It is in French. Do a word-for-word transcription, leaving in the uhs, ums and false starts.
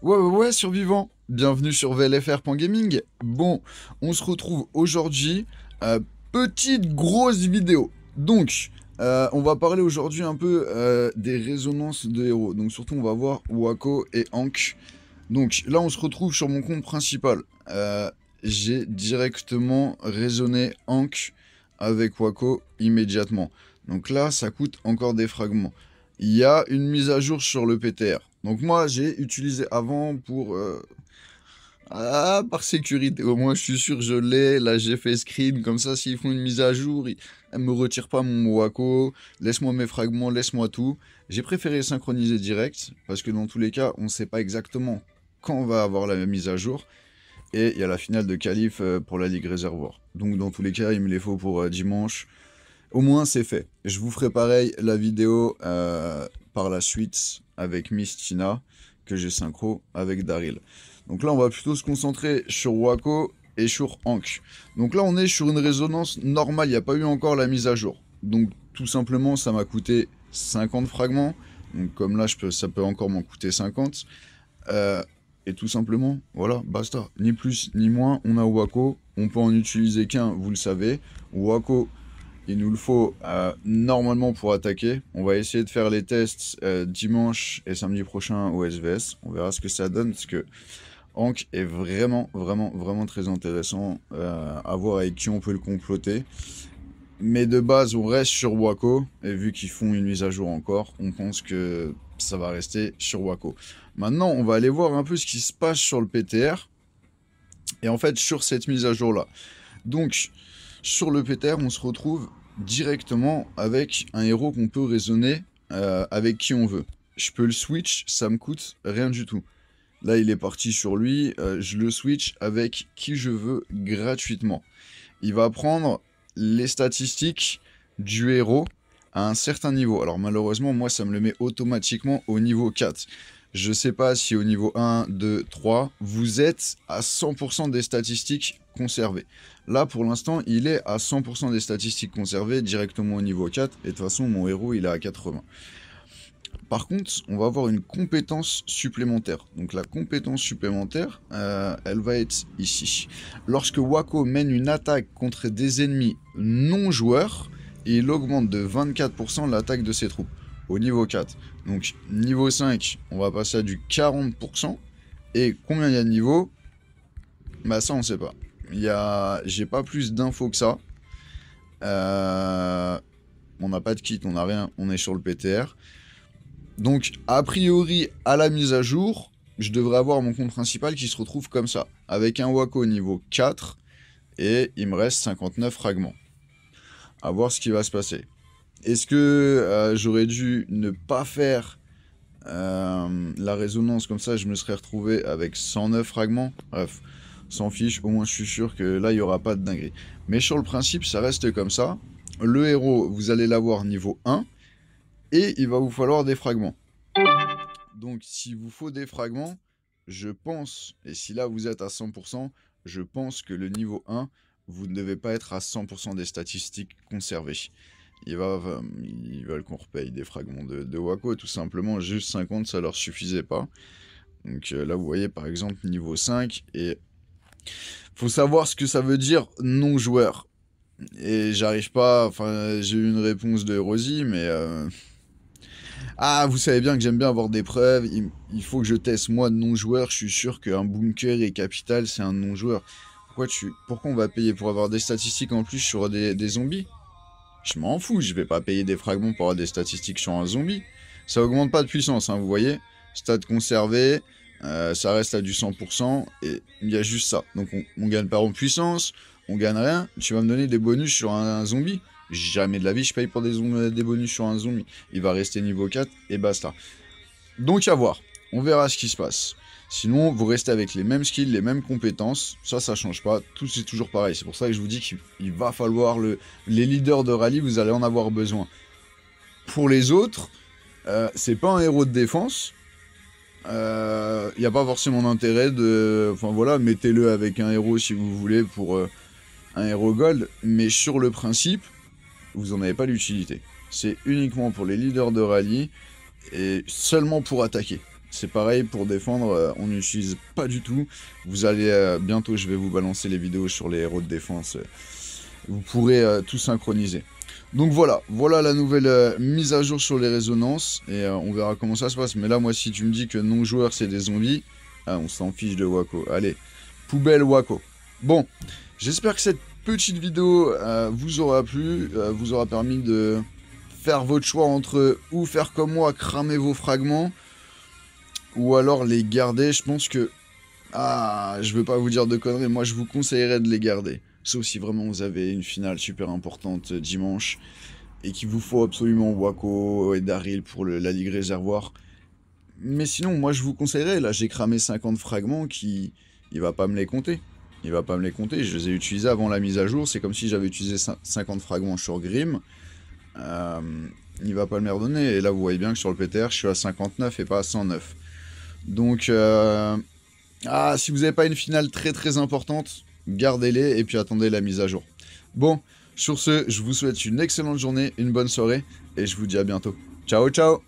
Ouais, ouais, ouais, survivants, bienvenue sur V L F R point gaming. Bon, on se retrouve aujourd'hui, euh, petite grosse vidéo. Donc, euh, on va parler aujourd'hui un peu euh, des résonances de héros. Donc surtout, on va voir Wacko et Hank. Donc là, on se retrouve sur mon compte principal. Euh, J'ai directement résonné Hank avec Wacko immédiatement. Donc là, ça coûte encore des fragments. Il y a une mise à jour sur le P T R. Donc moi, j'ai utilisé avant pour... Euh... Ah, par sécurité. Au moins, je suis sûr, je l'ai. Là, j'ai fait screen. Comme ça, s'ils font une mise à jour, ils ne me retirent pas mon Wacko. Laisse-moi mes fragments, laisse-moi tout. J'ai préféré synchroniser direct. Parce que dans tous les cas, on ne sait pas exactement quand on va avoir la mise à jour. Et il y a la finale de qualif pour la Ligue Réservoir. Donc dans tous les cas, il me les faut pour euh, dimanche. Au moins, c'est fait. Je vous ferai pareil la vidéo euh, par la suite avec Mistina, que j'ai synchro avec Daryl. Donc là, on va plutôt se concentrer sur Wacko et sur Hank. Donc là, on est sur une résonance normale. Il n'y a pas eu encore la mise à jour. Donc tout simplement, ça m'a coûté cinquante fragments. Donc comme là, je peux, ça peut encore m'en coûter cinquante. Euh, et tout simplement, voilà, basta. Ni plus ni moins, on a Wacko. On peut en utiliser qu'un, vous le savez. Wacko, il nous le faut euh, normalement pour attaquer. On va essayer de faire les tests euh, dimanche et samedi prochain au S V S. On verra ce que ça donne parce que Hank est vraiment, vraiment, vraiment très intéressant euh, à voir avec qui on peut le comploter. Mais de base, on reste sur Wacko. Et vu qu'ils font une mise à jour encore, on pense que ça va rester sur Wacko. Maintenant, on va aller voir un peu ce qui se passe sur le P T R. Et en fait, sur cette mise à jour-là. Donc, sur le P T R, on se retrouve directement avec un héros qu'on peut raisonner euh, avec qui on veut. Je peux le switch, ça me coûte rien du tout. Là, il est parti sur lui, euh, je le switch avec qui je veux gratuitement. Il va prendre les statistiques du héros à un certain niveau. Alors malheureusement, moi, ça me le met automatiquement au niveau quatre. Je ne sais pas si au niveau un, deux, trois, vous êtes à cent pour cent des statistiques conservées. Là, pour l'instant, il est à cent pour cent des statistiques conservées directement au niveau quatre. Et de toute façon, mon héros, il est à quatre-vingts. Par contre, on va avoir une compétence supplémentaire. Donc la compétence supplémentaire, euh, elle va être ici. Lorsque Wacko mène une attaque contre des ennemis non joueurs, il augmente de vingt-quatre pour cent l'attaque de ses troupes. Au niveau quatre. Donc niveau cinq, on va passer à du quarante pour cent. Et combien il y a de niveaux? Bah ça on sait pas. Il y a... J'ai pas plus d'infos que ça. Euh... On n'a pas de kit, on n'a rien, on est sur le P T R. Donc a priori à la mise à jour, je devrais avoir mon compte principal qui se retrouve comme ça. Avec un Wacko niveau quatre. Et il me reste cinquante-neuf fragments. À voir ce qui va se passer. Est-ce que euh, j'aurais dû ne pas faire euh, la résonance comme ça, je me serais retrouvé avec cent neuf fragments? Bref, s'en fiche, au moins je suis sûr que là il n'y aura pas de dinguerie. Mais sur le principe, ça reste comme ça. Le héros, vous allez l'avoir niveau un et il va vous falloir des fragments. Donc s'il vous faut des fragments, je pense, et si là vous êtes à cent pour cent, je pense que le niveau un, vous ne devez pas être à cent pour cent des statistiques conservées. Ils veulent ils veulent qu'on repaye des fragments de, de Wacko, tout simplement, juste cinquante, ça leur suffisait pas. Donc euh, là, vous voyez, par exemple, niveau cinq, et faut savoir ce que ça veut dire non-joueur. Et j'arrive pas, enfin, j'ai eu une réponse de Rosie, mais... Euh... Ah, vous savez bien que j'aime bien avoir des preuves, il, il faut que je teste, moi, non-joueur, je suis sûr qu'un bunker et capital, c'est un non-joueur. Pourquoi, tu... Pourquoi on va payer pour avoir des statistiques en plus sur des, des zombies? Je m'en fous, je vais pas payer des fragments pour avoir des statistiques sur un zombie. Ça augmente pas de puissance, hein, vous voyez. Stade conservé, euh, ça reste à du cent pour cent, et il y a juste ça. Donc on, on gagne pas en puissance, on gagne rien. Tu vas me donner des bonus sur un, un zombie? Jamais de la vie, je paye pour des, des bonus sur un zombie. Il va rester niveau quatre, et basta. Donc à voir, on verra ce qui se passe. Sinon, vous restez avec les mêmes skills, les mêmes compétences. Ça, ça change pas. Tout, c'est toujours pareil. C'est pour ça que je vous dis qu'il va falloir... Le... Les leaders de rallye, vous allez en avoir besoin. Pour les autres, euh, c'est pas un héros de défense. Il euh, n'y a pas forcément d'intérêt de... Enfin voilà, mettez-le avec un héros si vous voulez pour euh, un héros gold. Mais sur le principe, vous n'en avez pas l'utilité. C'est uniquement pour les leaders de rallye et seulement pour attaquer. C'est pareil pour défendre, on n'utilise pas du tout. Vous allez euh, bientôt, je vais vous balancer les vidéos sur les héros de défense. Vous pourrez euh, tout synchroniser. Donc voilà, voilà la nouvelle euh, mise à jour sur les résonances. Et euh, on verra comment ça se passe. Mais là, moi, si tu me dis que non-joueurs, c'est des zombies, ah, on s'en fiche de Wacko. Allez, poubelle Wacko. Bon, j'espère que cette petite vidéo euh, vous aura plu, euh, vous aura permis de faire votre choix entre ou faire comme moi, cramer vos fragments, ou alors les garder. Je pense que... Ah, je veux pas vous dire de conneries, moi je vous conseillerais de les garder. Sauf si vraiment vous avez une finale super importante dimanche et qu'il vous faut absolument Wacko et Daryl pour le, la Ligue Réservoir. Mais sinon, moi je vous conseillerais, là j'ai cramé cinquante fragments qui... Il va pas me les compter. Il va pas me les compter, je les ai utilisés avant la mise à jour. C'est comme si j'avais utilisé cinquante fragments sur Grimm. Euh, il va pas me les redonner. Et là vous voyez bien que sur le P T R, je suis à cinquante-neuf et pas à cent neuf. Donc, euh... ah, si vous n'avez pas une finale très très importante, gardez-les et puis attendez la mise à jour. Bon, sur ce, je vous souhaite une excellente journée, une bonne soirée et je vous dis à bientôt. Ciao, ciao!